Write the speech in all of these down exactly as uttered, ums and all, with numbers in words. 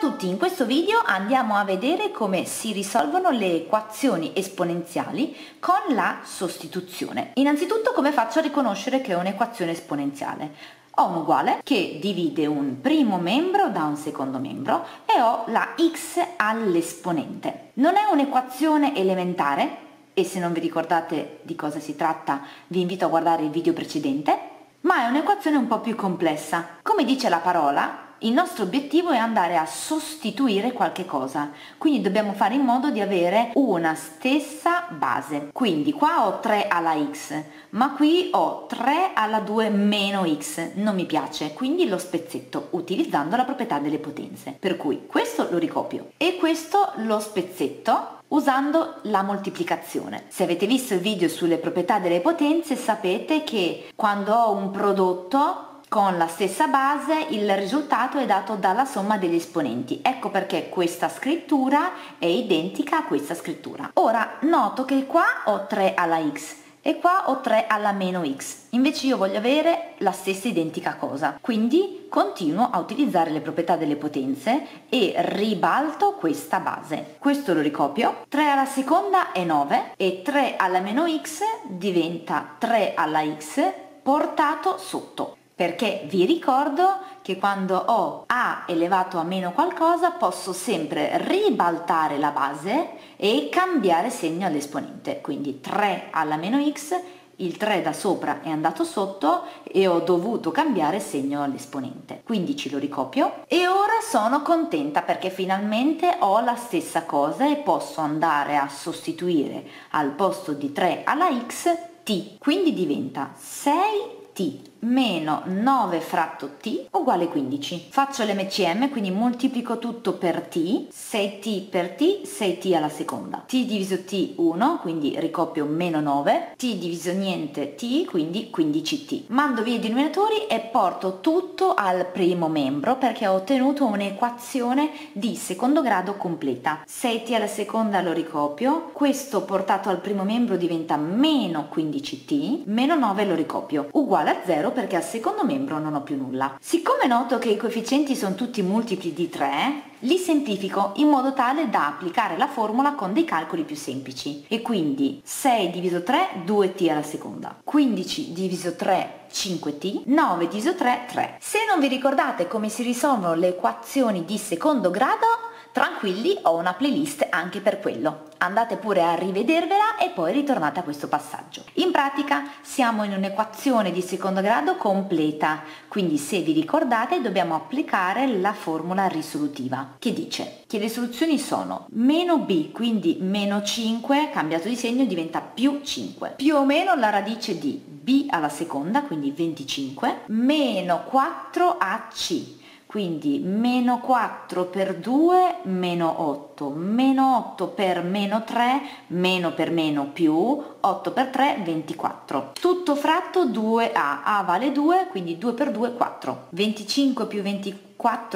Ciao a tutti, in questo video andiamo a vedere come si risolvono le equazioni esponenziali con la sostituzione. Innanzitutto, come faccio a riconoscere che è un'equazione esponenziale? Ho un uguale che divide un primo membro da un secondo membro e ho la x all'esponente. Non è un'equazione elementare e se non vi ricordate di cosa si tratta vi invito a guardare il video precedente, ma è un'equazione un po' più complessa. Come dice la parola, il nostro obiettivo è andare a sostituire qualche cosa, quindi dobbiamo fare in modo di avere una stessa base. Quindi qua ho tre alla x, ma qui ho tre alla due meno x, non mi piace, quindi lo spezzetto utilizzando la proprietà delle potenze. Per cui questo lo ricopio e questo lo spezzetto usando la moltiplicazione. Se avete visto il video sulle proprietà delle potenze sapete che quando ho un prodotto con la stessa base il risultato è dato dalla somma degli esponenti, ecco perché questa scrittura è identica a questa scrittura. Ora noto che qua ho tre alla x e qua ho tre alla meno x, invece io voglio avere la stessa identica cosa, quindi continuo a utilizzare le proprietà delle potenze e ribalto questa base. Questo lo ricopio, tre alla seconda è nove e tre alla meno x diventa tre alla x portato sotto. Perché vi ricordo che quando ho a elevato a meno qualcosa posso sempre ribaltare la base e cambiare segno all'esponente. Quindi tre alla meno x, il tre da sopra è andato sotto e ho dovuto cambiare segno all'esponente. Quindi ce lo ricopio e ora sono contenta perché finalmente ho la stessa cosa e posso andare a sostituire al posto di tre alla x t. Quindi diventa sei meno nove fratto t uguale quindici. Faccio l'emme ci emme, quindi moltiplico tutto per t, sei t per t, sei t alla seconda, t diviso t uno, quindi ricopio meno nove, t diviso niente t, quindi quindici t. Mando via i denominatori e porto tutto al primo membro perché ho ottenuto un'equazione di secondo grado completa. sei t alla seconda lo ricopio, questo portato al primo membro diventa meno quindici t, meno nove lo ricopio, uguale a zero perché al secondo membro non ho più nulla. Siccome noto che i coefficienti sono tutti multipli di tre, li semplifico in modo tale da applicare la formula con dei calcoli più semplici. E quindi sei diviso tre, due t alla seconda, quindici diviso tre, cinque t, nove diviso tre, tre. Se non vi ricordate come si risolvono le equazioni di secondo grado, tranquilli, ho una playlist anche per quello. Andate pure a rivedervela e poi ritornate a questo passaggio. In pratica siamo in un'equazione di secondo grado completa, quindi se vi ricordate dobbiamo applicare la formula risolutiva che dice che le soluzioni sono meno b, quindi meno cinque cambiato di segno diventa più cinque, più o meno la radice di b alla seconda, quindi venticinque, meno quattro a c, quindi meno quattro per due meno otto, meno otto per meno tre, meno per meno più, otto per tre ventiquattro, tutto fratto due a, a vale due, quindi due per due quattro, venticinque più ventiquattro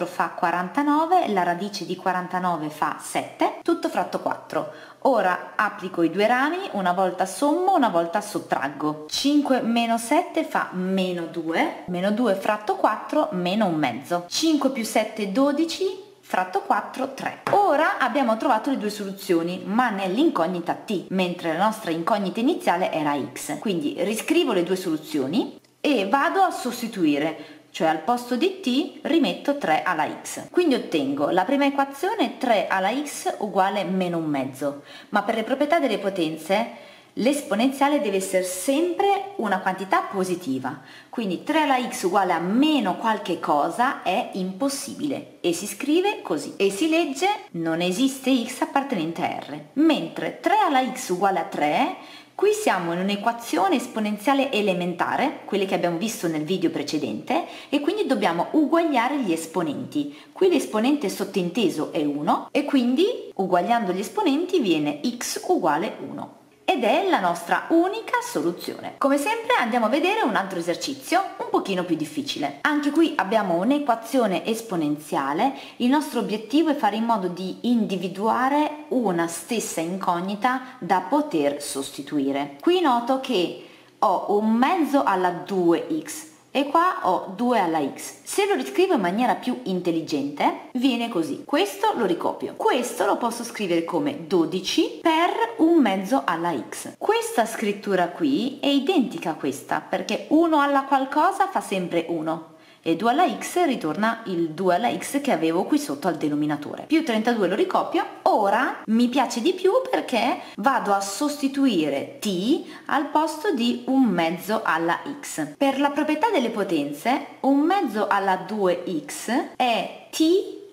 fa quarantanove, la radice di quarantanove fa sette, tutto fratto quattro. Ora applico i due rami, una volta sommo, una volta sottraggo. cinque meno sette fa meno due, meno due fratto quattro, meno un mezzo. cinque più sette, dodici, fratto quattro, tre. Ora abbiamo trovato le due soluzioni, ma nell'incognita t, mentre la nostra incognita iniziale era x. Quindi riscrivo le due soluzioni e vado a sostituire, cioè al posto di t rimetto tre alla x. Quindi ottengo la prima equazione tre alla x uguale meno un mezzo, ma per le proprietà delle potenze l'esponenziale deve essere sempre una quantità positiva, quindi tre alla x uguale a meno qualche cosa è impossibile e si scrive così e si legge non esiste x appartenente a r, mentre tre alla x uguale a tre, qui siamo in un'equazione esponenziale elementare, quelle che abbiamo visto nel video precedente, e quindi dobbiamo uguagliare gli esponenti. Qui l'esponente sottinteso è uno e quindi uguagliando gli esponenti viene x uguale uno. Ed è la nostra unica soluzione. Come sempre andiamo a vedere un altro esercizio un pochino più difficile. Anche qui abbiamo un'equazione esponenziale, il nostro obiettivo è fare in modo di individuare una stessa incognita da poter sostituire. Qui noto che ho un mezzo alla due x e qua ho due alla x. Se lo riscrivo in maniera più intelligente viene così: questo lo ricopio, questo lo posso scrivere come dodici per un mezzo alla x. Questa scrittura qui è identica a questa, perché uno alla qualcosa fa sempre uno e due alla x ritorna il due alla x che avevo qui sotto al denominatore, più trentadue lo ricopio. Ora mi piace di più perché vado a sostituire t al posto di un mezzo alla x. Per la proprietà delle potenze un mezzo alla due x è t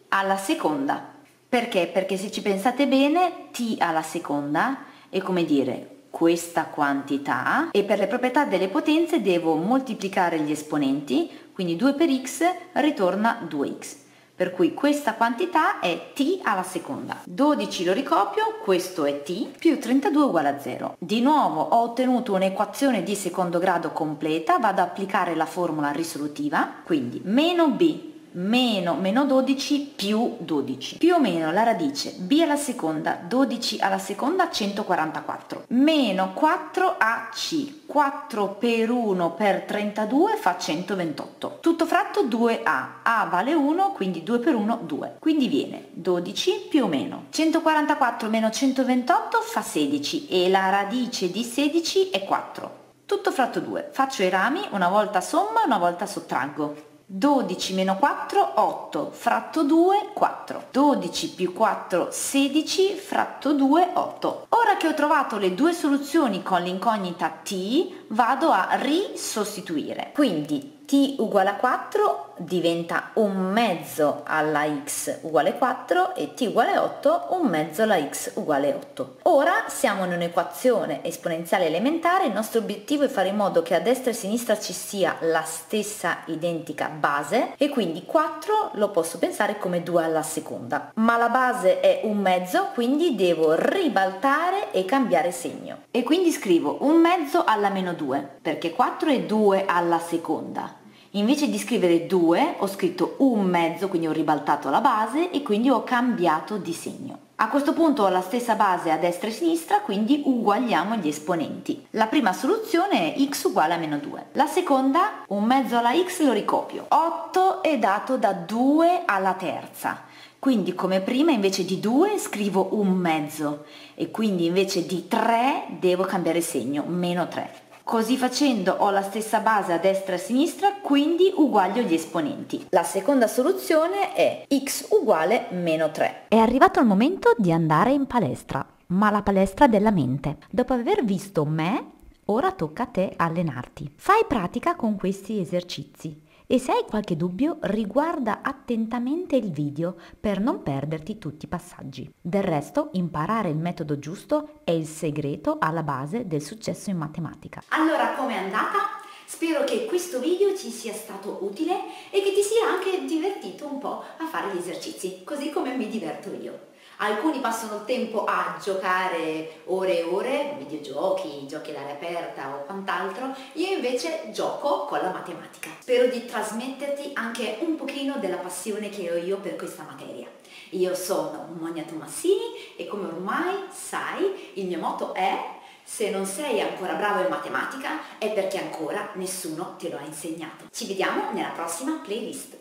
alla seconda, perché? Perché se ci pensate bene t alla seconda è come dire questa quantità, e per le proprietà delle potenze devo moltiplicare gli esponenti, quindi due per x ritorna due x, per cui questa quantità è t alla seconda. dodici lo ricopio, questo è t, più trentadue uguale a zero. Di nuovo ho ottenuto un'equazione di secondo grado completa, vado ad applicare la formula risolutiva, quindi meno b meno meno dodici più dodici, più o meno la radice b alla seconda, dodici alla seconda, centoquarantaquattro, meno quattro a c, quattro per uno per trentadue fa centoventotto, tutto fratto due a, a vale uno, quindi due per uno due, quindi viene dodici più o meno centoquarantaquattro meno centoventotto fa sedici e la radice di sedici è quattro, tutto fratto due. Faccio i rami, una volta somma, una volta sottraggo. dodici meno quattro, otto, fratto due, quattro, dodici più quattro, sedici, fratto due, otto. Ora che ho trovato le due soluzioni con l'incognita t, vado a risostituire, quindi t uguale a quattro diventa un mezzo alla x uguale quattro e t uguale a otto un mezzo alla x uguale otto. Ora siamo in un'equazione esponenziale elementare, il nostro obiettivo è fare in modo che a destra e a sinistra ci sia la stessa identica base, e quindi quattro lo posso pensare come due alla seconda, ma la base è un mezzo, quindi devo ribaltare e cambiare segno, e quindi scrivo un mezzo alla meno due, perché quattro è due alla seconda. Invece di scrivere due ho scritto un mezzo, quindi ho ribaltato la base e quindi ho cambiato di segno. A questo punto ho la stessa base a destra e a sinistra, quindi uguagliamo gli esponenti. La prima soluzione è x uguale a meno due, la seconda un mezzo alla x lo ricopio, otto è dato da due alla terza, quindi come prima invece di due scrivo un mezzo e quindi invece di tre devo cambiare segno, meno tre. Così facendo ho la stessa base a destra e a sinistra, quindi uguaglio gli esponenti. La seconda soluzione è x uguale meno tre. È arrivato il momento di andare in palestra, ma la palestra della mente. Dopo aver visto me, ora tocca a te allenarti. Fai pratica con questi esercizi e se hai qualche dubbio riguarda attentamente il video per non perderti tutti i passaggi. Del resto, imparare il metodo giusto è il segreto alla base del successo in matematica. Allora, com'è andata? Spero che questo video ti sia stato utile e che ti sia anche divertito un po' a fare gli esercizi, così come mi diverto io. Alcuni passano il tempo a giocare ore e ore, videogiochi, giochi all'aria aperta o quant'altro, io invece gioco con la matematica. Spero di trasmetterti anche un pochino della passione che ho io per questa materia. Io sono Monia Tomassini e come ormai sai il mio motto è: se non sei ancora bravo in matematica è perché ancora nessuno te lo ha insegnato. Ci vediamo nella prossima playlist.